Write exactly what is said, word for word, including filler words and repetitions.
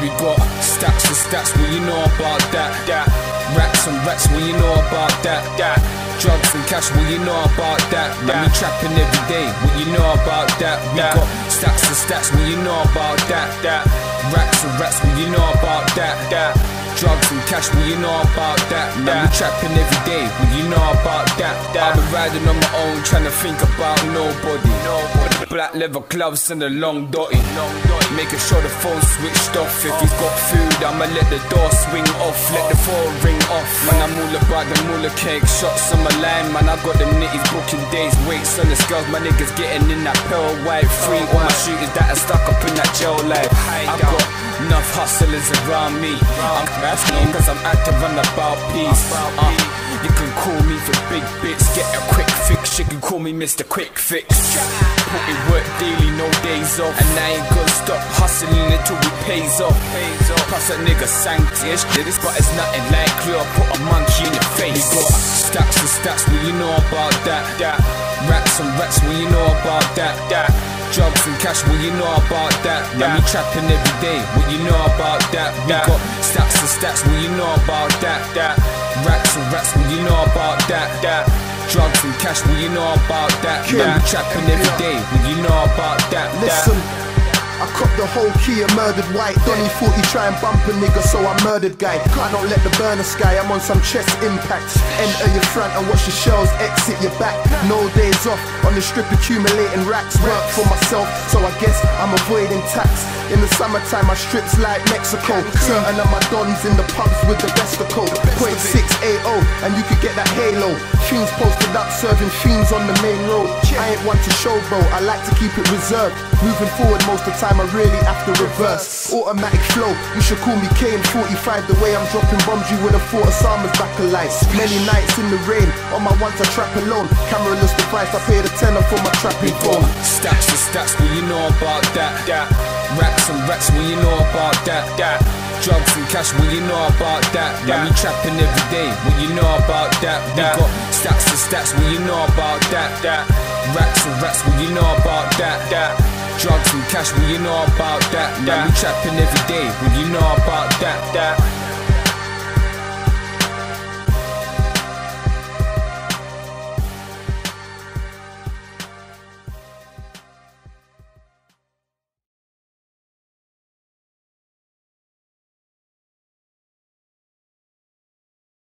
We got stacks and stacks, well you know about that, that. Racks and racks, well you know about that, that. Drugs and cash, well you know about that, that. We trapping every day, well you know about that, that. We got stacks and stacks, well you know about that, that. Racks and racks, well you know about that, that. Drugs and cash, well you know about that, man. We trapping every day, well you know about that, that. I've been riding on my own, trying to think about nobody, nobody. Black leather gloves and a long dotty, making sure the phone switched off. If he's got food, I'ma let the door swing off, let the phone ring off. Man, I'm all about the moolah cake, shots on my line, man. I got them nitties booking days, waits on the scales. My niggas getting in that pearl white, free all my shooters that are stuck up in that jail life. I've got enough hustlers around me, I'm asking cause I'm active and about peace. uh, You can call me for big bits, get a quick fix, you can call me Mister Quick Fix. Put in work daily, no days off, and I ain't gonna stop hustling until it pays off. Plus a nigga sanctious, but it's nothing like clear, put a monkey in the face. We got stacks and stacks, well you know about that, that. Racks and racks, well you know about that, that. Drugs and cash, well you know about that, that. Man, we trapping every day, well you know about that, that. We got stacks and stacks, well you know about that, that. Racks and racks, well you know about that, that. Drugs and cash, well you know about that, yeah. Man, we trapping every day, well you know about that, that. Listen, I copped the whole key and murdered white. Donnie thought he try and bump a nigga, so I murdered guy. I don't let the burner sky, I'm on some chest impacts. Enter your front and watch your shells exit your back. No days off, on the strip accumulating racks. Work for myself, so I guess I'm avoiding tax. In the summertime, I strips like Mexico. Certain of my dons in the pubs with the best of code. Point six eight oh, and you could get that halo. Fiends posted up, serving fiends on the main road. I ain't one to show, bro, I like to keep it reserved. Moving forward most of the time, I really have to reverse. Automatic flow, you should call me K M forty-five. The way I'm dropping bombs, you would have thought Osama's back alive. Many nights in the rain, on my once I trap alone. Cameraless device, I paid a tenner for my trapping phone. Stacks and stacks, well you know about that, that. Racks and racks, well you know about that, that. Drugs and cash, well you know about that, that. We trapping every day, well you know about that, that. We got stacks and stacks, well you know about that, that. Racks and racks, well you know about that, that. Drugs and cash, well you know about that, that. We trapping every day, well you know about that, that.